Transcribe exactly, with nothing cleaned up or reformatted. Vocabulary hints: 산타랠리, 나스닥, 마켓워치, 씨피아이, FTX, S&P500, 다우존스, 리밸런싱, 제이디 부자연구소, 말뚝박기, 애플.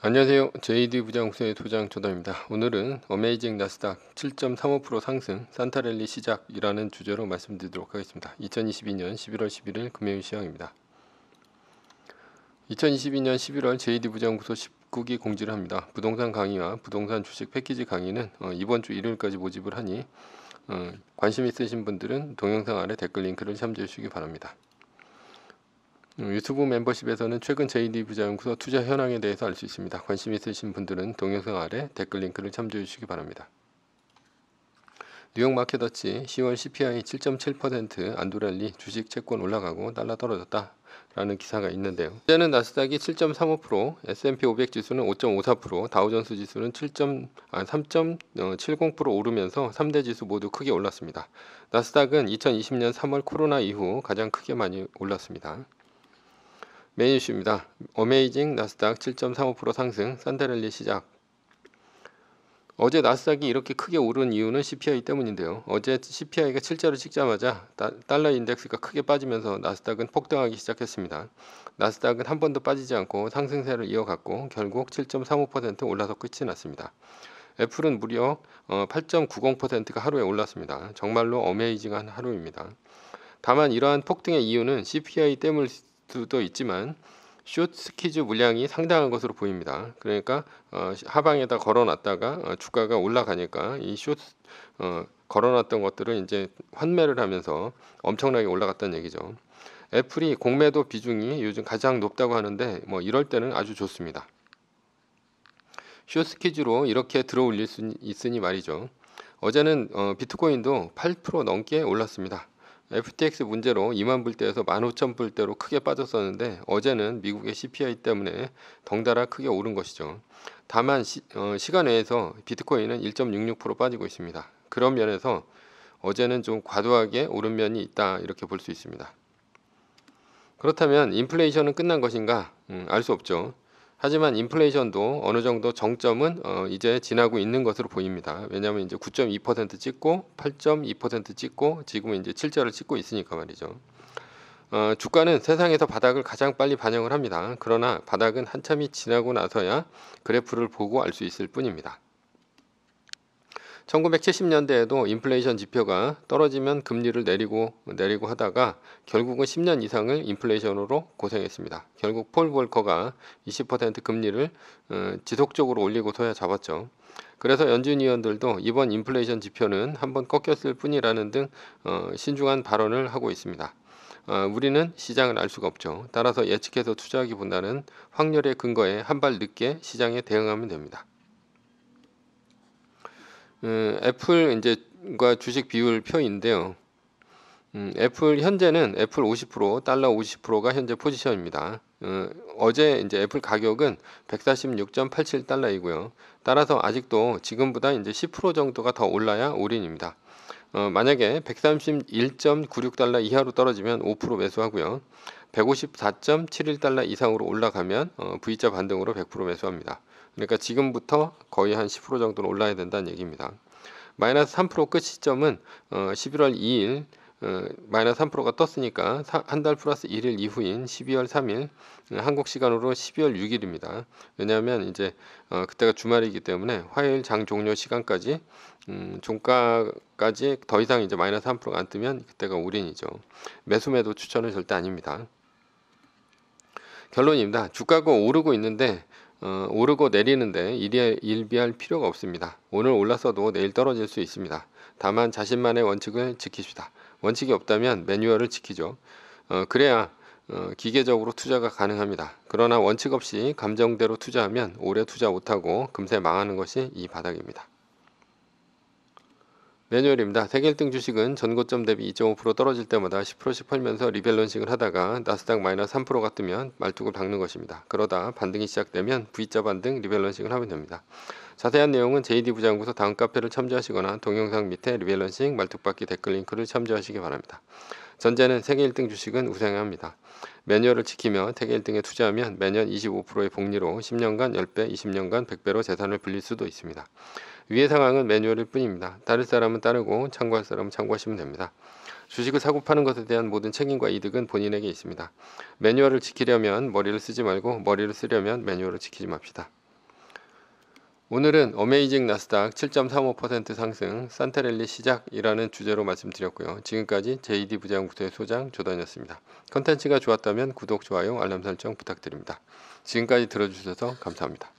안녕하세요. 제이디 부자연구소의 소장 조담입니다. 오늘은 어메이징 나스닥 칠 점 삼오 퍼센트 상승 산타랠리 시작이라는 주제로 말씀드리도록 하겠습니다. 이천이십이년 십일월 십일일 금요일 시황입니다. 이천이십이년 십일월 제이디 부자연구소 십구기 공지를 합니다. 부동산 강의와 부동산 주식 패키지 강의는 이번 주 일요일까지 모집을 하니 관심 있으신 분들은 동영상 아래 댓글 링크를 참조해 주시기 바랍니다. 유튜브 멤버십에서는 최근 제이디 부자연구소 투자 현황에 대해서 알 수 있습니다. 관심 있으신 분들은 동영상 아래 댓글 링크를 참조해 주시기 바랍니다. 뉴욕 마켓워치 시월 씨피아이 칠 점 칠 퍼센트 안도랠리 주식 채권 올라가고 달러 떨어졌다 라는 기사가 있는데요. 현재는 나스닥이 칠 점 삼오 퍼센트, 에스 앤 피 오백 지수는 오 점 오사 퍼센트, 다우존스 지수는 삼 점 칠공 퍼센트 오르면서 삼 대 지수 모두 크게 올랐습니다. 나스닥은 이천이십년 삼월 코로나 이후 가장 크게 많이 올랐습니다. 메인 이슈입니다. 어메이징 나스닥 칠 점 삼오 퍼센트 상승 산타랠리 시작. 어제 나스닥이 이렇게 크게 오른 이유는 씨피아이 때문인데요. 어제 씨피아이가 칠자를 찍자마자 달러 인덱스가 크게 빠지면서 나스닥은 폭등하기 시작했습니다. 나스닥은 한 번도 빠지지 않고 상승세를 이어갔고 결국 칠 점 삼오 퍼센트 올라서 끝이 났습니다. 애플은 무려 팔 점 구공 퍼센트가 하루에 올랐습니다. 정말로 어메이징한 하루입니다. 다만 이러한 폭등의 이유는 씨피아이 때문일 수도 있지만 숏 스퀴즈 물량이 상당한 것으로 보입니다. 그러니까 어, 하방에다 걸어놨다가 어, 주가가 올라가니까 이 숏 어, 걸어놨던 것들을 이제 환매를 하면서 엄청나게 올라갔다는 얘기죠. 애플이 공매도 비중이 요즘 가장 높다고 하는데 뭐 이럴 때는 아주 좋습니다. 숏 스퀴즈로 이렇게 들어올릴 수 있으니 말이죠. 어제는 어, 비트코인도 팔 퍼센트 넘게 올랐습니다. 에프 티 엑스 문제로 이만 불대에서 만 오천 불대로 크게 빠졌었는데 어제는 미국의 씨피아이 때문에 덩달아 크게 오른 것이죠. 다만 시, 어, 시간 외에서 비트코인은 일 점 육육 퍼센트 빠지고 있습니다. 그런 면에서 어제는 좀 과도하게 오른 면이 있다 이렇게 볼 수 있습니다. 그렇다면 인플레이션은 끝난 것인가? 음, 알 수 없죠. 하지만 인플레이션도 어느 정도 정점은 어, 이제 지나고 있는 것으로 보입니다. 왜냐하면 이제 구 점 이 퍼센트 찍고 팔 점 이 퍼센트 찍고 지금 이제 칠자를 찍고 있으니까 말이죠. 어, 주가는 세상에서 바닥을 가장 빨리 반영을 합니다. 그러나 바닥은 한참이 지나고 나서야 그래프를 보고 알 수 있을 뿐입니다. 천구백칠십년대에도 인플레이션 지표가 떨어지면 금리를 내리고 내리고 하다가 결국은 십 년 이상을 인플레이션으로 고생했습니다. 결국 폴 볼커가 이십 퍼센트 금리를 지속적으로 올리고서야 잡았죠. 그래서 연준위원들도 이번 인플레이션 지표는 한번 꺾였을 뿐이라는 등 신중한 발언을 하고 있습니다. 우리는 시장을 알 수가 없죠. 따라서 예측해서 투자하기보다는 확률의 근거에 한 발 늦게 시장에 대응하면 됩니다. 음, 애플 이제가 주식 비율 표인데요. 음, 애플 현재는 애플 오십 퍼센트, 달러 오십 퍼센트가 현재 포지션입니다. 음, 어제 이제 애플 가격은 백사십육 점 팔칠 달러이고요. 따라서 아직도 지금보다 이제 십 퍼센트 정도가 더 올라야 올인입니다. 어, 만약에 백삼십일 점 구육 달러 이하로 떨어지면 오 퍼센트 매수하고요. 백오십사 점 칠일 달러 이상으로 올라가면 어, V자 반등으로 백 퍼센트 매수합니다. 그러니까 지금부터 거의 한 십 퍼센트 정도는 올라야 된다는 얘기입니다. 마이너스 삼 퍼센트 끝 시점은 어, 십일월 이일 어, 마이너스 삼 퍼센트가 떴으니까 한 달 플러스 일 일 이후인 십이월 삼일 한국 시간으로 십이월 육일입니다. 왜냐하면 이제 어, 그때가 주말이기 때문에 화요일 장 종료 시간까지 음, 종가까지 더 이상 이제 마이너스 삼 퍼센트가 안 뜨면 그때가 올인이죠. 매수매도 추천은 절대 아닙니다. 결론입니다. 주가가 오르고 있는데 어, 오르고 내리는데 일비할 필요가 없습니다. 오늘 올랐어도 내일 떨어질 수 있습니다. 다만 자신만의 원칙을 지킵시다. 원칙이 없다면 매뉴얼을 지키죠. 어, 그래야 어, 기계적으로 투자가 가능합니다. 그러나 원칙 없이 감정대로 투자하면 오래 투자 못하고 금세 망하는 것이 이 바닥입니다. 매뉴얼입니다. 세계 일 등 주식은 전고점 대비 이 점 오 퍼센트 떨어질 때마다 십 퍼센트씩 팔면서 리밸런싱을 하다가 나스닥 마이너스 삼 퍼센트가 뜨면 말뚝을 박는 것입니다. 그러다 반등이 시작되면 V자 반등 리밸런싱을 하면 됩니다. 자세한 내용은 제이디 부자연구소 다음 카페를 참조하시거나 동영상 밑에 리밸런싱 말뚝박기 댓글 링크를 참조하시기 바랍니다. 전제는 세계 일 등 주식은 우상향 합니다. 매뉴얼을 지키며 세계 일 등에 투자하면 매년 이십오 퍼센트의 복리로 십 년간 십 배, 이십 년간 백 배로 재산을 불릴 수도 있습니다. 위의 상황은 매뉴얼일 뿐입니다. 따를 사람은 따르고 참고할 사람은 참고하시면 됩니다. 주식을 사고 파는 것에 대한 모든 책임과 이득은 본인에게 있습니다. 매뉴얼을 지키려면 머리를 쓰지 말고 머리를 쓰려면 매뉴얼을 지키지 맙시다. 오늘은 어메이징 나스닥 칠 점 삼오 퍼센트 상승 산타랠리 시작이라는 주제로 말씀드렸고요. 지금까지 제이디 부자연구소의 소장 조던이었습니다. 컨텐츠가 좋았다면 구독, 좋아요, 알람 설정 부탁드립니다. 지금까지 들어주셔서 감사합니다.